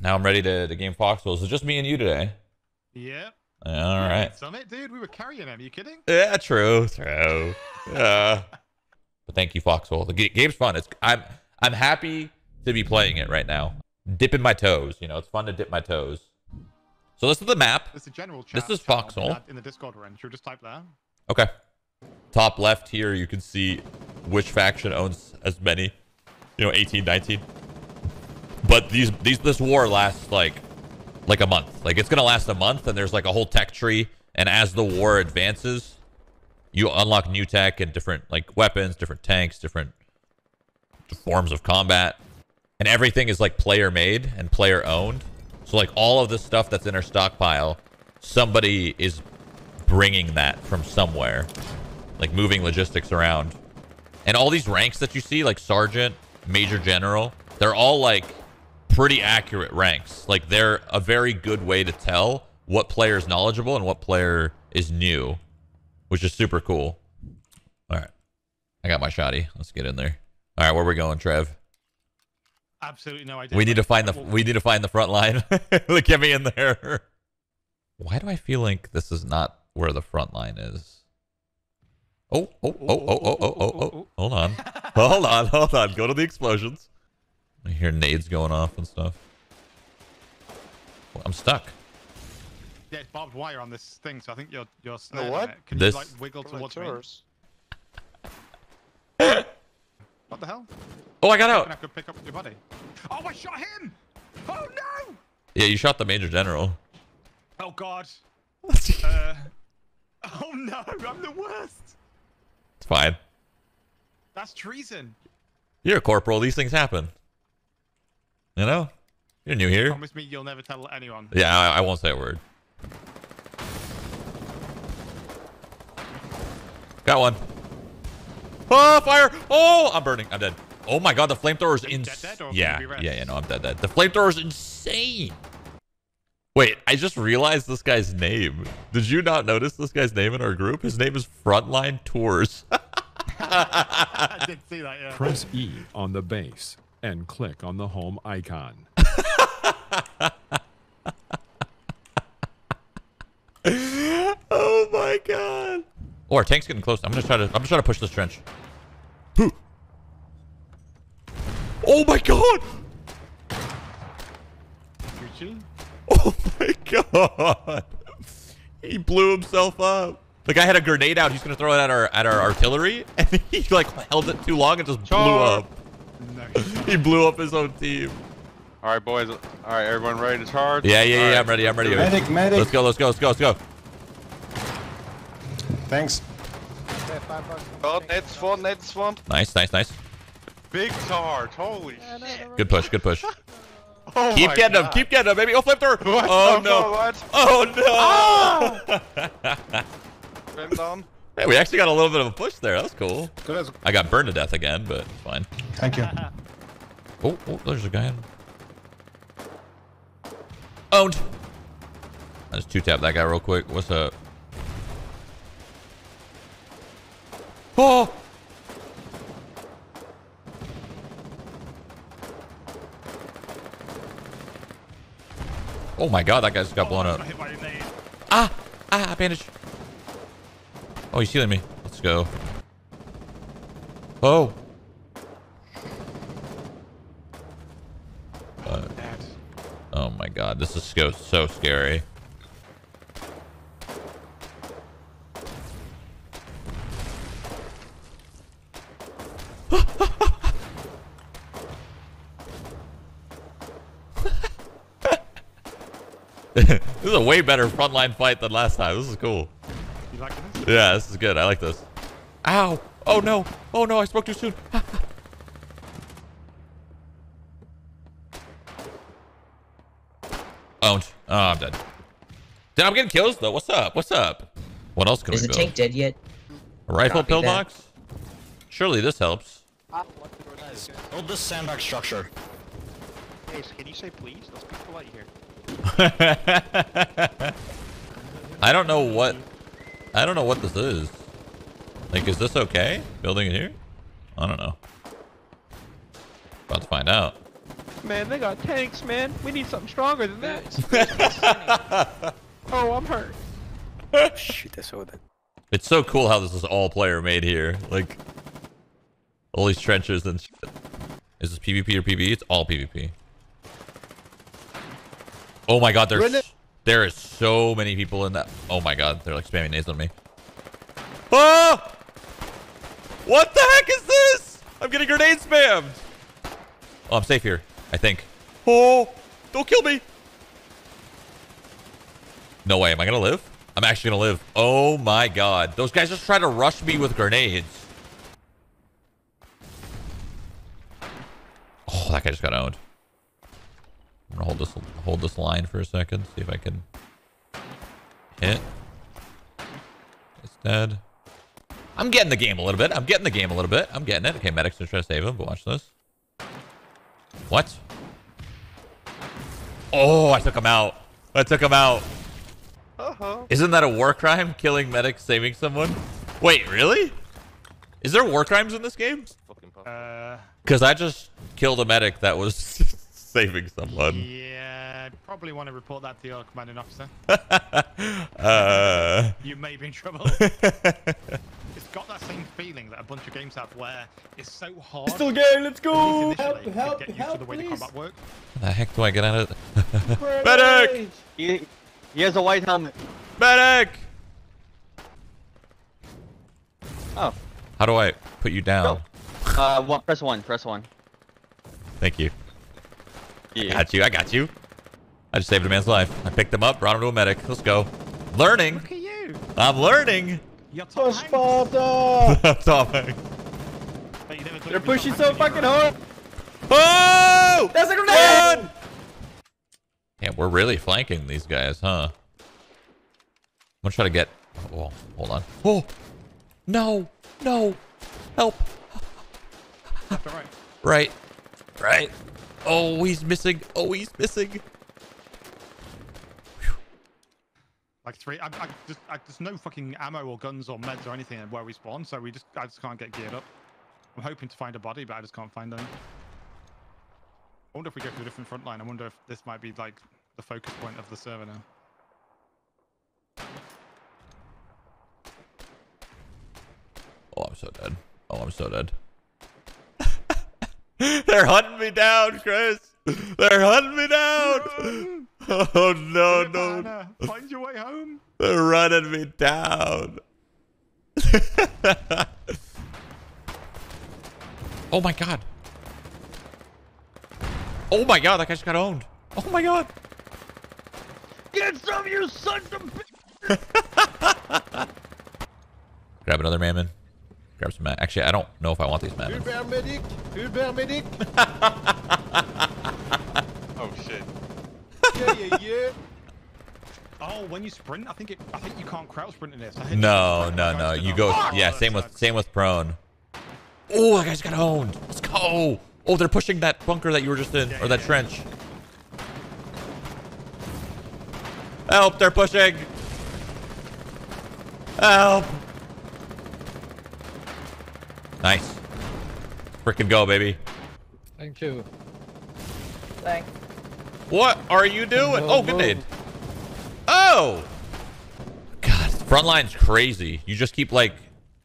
Now I'm ready to game Foxhole. So just me and you today. Yeah. All right. Summit, dude, we were carrying him. Are you kidding? Yeah, true. But thank you, Foxhole. The game's fun. I'm happy to be playing it right now. Dipping my toes. You know, it's fun to dip my toes. So this is the map. This is general chat. This is Foxhole. In the Discord range, you'll just type there. Okay. Top left here, you can see which faction owns as many. You know, 18, 19. But this war lasts like a month. Like, it's gonna last a month, and there's like a whole tech tree. And as the war advances, you unlock new tech and different like weapons, different tanks, different forms of combat, and everything is like player made and player owned. So like all of the stuff that's in our stockpile, somebody is bringing that from somewhere, like moving logistics around. And all these ranks that you see, like sergeant, major general, they're all like pretty accurate ranks. Like, they're a very good way to tell what player is knowledgeable and what player is new, which is super cool. All right, I got my shotty. Let's get in there. All right, where are we going, Trev? Absolutely no idea. We need to find the front line. Look, get me in there. Why do I feel like this is not where the front line is? Oh. Hold on. Go to the explosions. I hear nades going off and stuff. Well, I'm stuck. Yeah, it's barbed wire on this thing, so I think you're snared. What? Can you like wiggle towards me? What the hell? Oh, I got out. I could pick up your body. Oh, I shot him! Oh no! Yeah, you shot the major general. Oh god. Oh no! I'm the worst. It's fine. That's treason. You're a corporal. These things happen. You know, you're new here. Promise me you'll never tell anyone. Yeah, I won't say a word. Got one. Oh, fire! Oh, I'm burning. I'm dead. Oh my god, the flamethrower is insane. Yeah, no, I'm dead. The flamethrower is insane. Wait, I just realized this guy's name. Did you not notice this guy's name in our group? His name is Frontline Tours. I did see that, yeah. Press E on the base and click on the home icon. Oh my god. Oh, our tank's getting close. I'm just trying to push this trench. Oh my god. Oh my god. He blew himself up. The guy had a grenade out. He's gonna throw it at our artillery, and he like held it too long and just blew up. He blew up his own team. All right, boys. All right, everyone ready to charge? Yeah. Right. I'm ready. Medic. Let's go. Thanks. Next one. Nice. Big charge. Holy shit. Good push. Oh, keep getting him, baby. Oh, flamethrower. Oh, no. Hey, we actually got a little bit of a push there. That's cool. I got burned to death again, but it's fine. Thank you. Oh, there's a guy in. Owned. I just two-tapped that guy real quick. What's up? Oh! Oh my god, that guy just got blown up. Ah, bandage. Oh, he's healing me. Let's go. Oh. Oh my god, this is so scary. This is a way better frontline fight than last time. This is cool. You like this? Yeah, this is good. I like this. Ow! Oh no! I spoke too soon. Oh, I'm dead. Dude, I'm getting kills though. What's up? What else can we build? Is the tank dead yet? A rifle pillbox? Surely this helps. Build this sandbag structure. Hey, can you say please? Those people out here. I don't know what this is. Like, is this okay? Building it here? I don't know. About to find out. man. They got tanks, man. We need something stronger than that. Oh, I'm hurt. Shoot, I saw that. It's so cool how this is all player made here. Like, all these trenches and shit. Is this PvP or PvE? It's all PvP. Oh my god, there is so many people in that. Oh my god, they're like spamming nades on me. Oh! What the heck is this? I'm getting grenade spammed. Oh, I'm safe here, I think. Oh, don't kill me. No way, am I gonna live? I'm actually gonna live. Oh my god, those guys just tried to rush me with grenades. Oh, that guy just got owned. I'm gonna hold this line for a second, see if I can hit. It's dead. I'm getting the game a little bit. I'm getting it. Okay, medic's gonna try to save him, but watch this. What? Oh, I took him out. Uh-huh. Isn't that a war crime? Killing medics, saving someone? Wait, really? Is there war crimes in this game? Because I just killed a medic that was saving someone. Yeah, probably want to report that to your commanding officer. You may be in trouble. It's got that same feeling that a bunch of games have where it's so hard. Still game, let's go! Help, get used to the way the combat works. How the heck do I get out of it? Medic! He has a white helmet. Medic! Oh. How do I put you down? No. Press one. Thank you. Yeah. I got you. I just saved a man's life. I picked him up, brought him to a medic. Let's go. Learning. Look at you. I'm learning. You're top hanks. They're pushing so fucking hard. Oh! That's a grenade! Yeah, we're really flanking these guys, huh? I'm gonna try to get... Oh, hold on. Oh! No! No! Help! Right. Oh, he's missing. Whew. Like three. There's no fucking ammo or guns or meds or anything where we spawn, so I just can't get geared up. I'm hoping to find a body, but I just can't find any. I wonder if we go to a different front line. I wonder if this might be like the focus point of the server now. Oh, I'm so dead. They're hunting me down, Chris. Oh no, no. Find your way home. They're running me down. Oh my god. Oh my god, that guy just got owned. Oh my god. Get some, you son of a bitch. Grab another mammon. Grab some mammon. Actually, I don't know if I want these mammons. Uber medic. Oh shit. Yeah. Oh, when you sprint, I think you can't crowd sprint in this. No. You go. Fuck. Yeah, same with prone. Oh, that guy's got owned. Let's go. Oh, they're pushing that bunker that you were just in, or that trench. Help, they're pushing. Help. Nice. Frickin' go, baby. Thank you. Thanks. What are you doing? Oh, good nade. Oh! God, frontline's crazy. You just keep, like,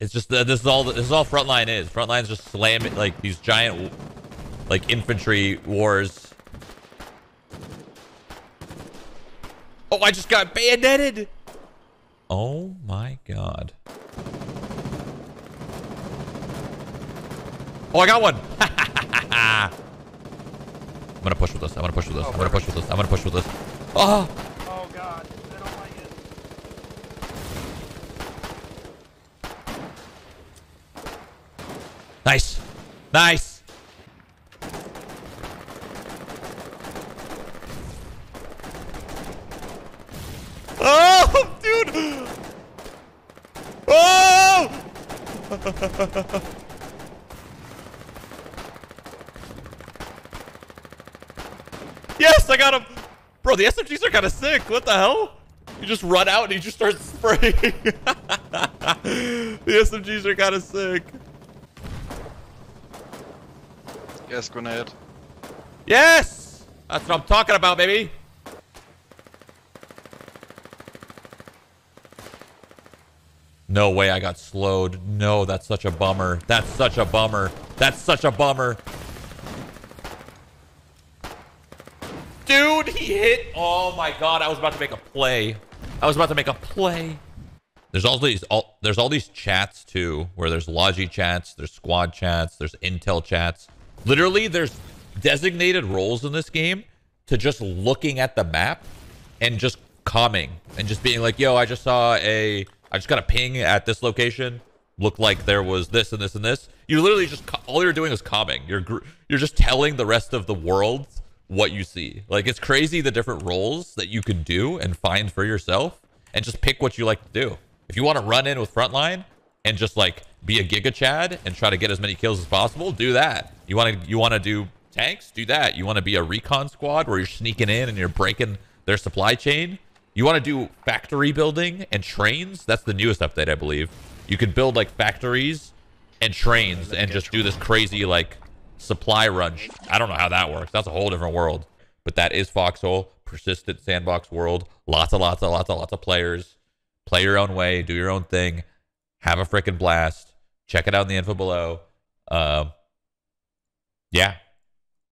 it's just, this is all frontline is. Frontline's just slamming, like, these giant... like infantry wars. Oh, I just got bayoneted. Oh my god. Oh, I got one. I'm gonna push with this. Oh. Oh god. I don't like it. Nice. Yes, I got him. Bro, the SMGs are kind of sick. What the hell? You just run out and you just start spraying. The SMGs are kind of sick. Yes, grenade. Yes! That's what I'm talking about, baby. No way I got slowed. No, that's such a bummer. That's such a bummer. That's such a bummer. Dude, he hit. Oh my God, I was about to make a play. I was about to make a play. There's all these chats too, where there's logi chats, there's squad chats, there's intel chats. Literally, there's designated roles in this game to just looking at the map and just commenting and just being like, yo, I just got a ping at this location. Looked like there was this and this and this. You literally just, all you're doing is commenting. You're just telling the rest of the world what you see. Like, it's crazy the different roles that you can do and find for yourself and just pick what you like to do. If you want to run in with frontline and just like be a Giga Chad and try to get as many kills as possible, do that. You want to do tanks, do that. You want to be a recon squad where you're sneaking in and you're breaking their supply chain. You want to do factory building and trains? That's the newest update, I believe. You could build like factories and trains and just do this crazy like supply run. I don't know how that works. That's a whole different world. But that is Foxhole, persistent sandbox world. Lots of players. Play your own way. Do your own thing. Have a freaking blast. Check it out in the info below. Yeah.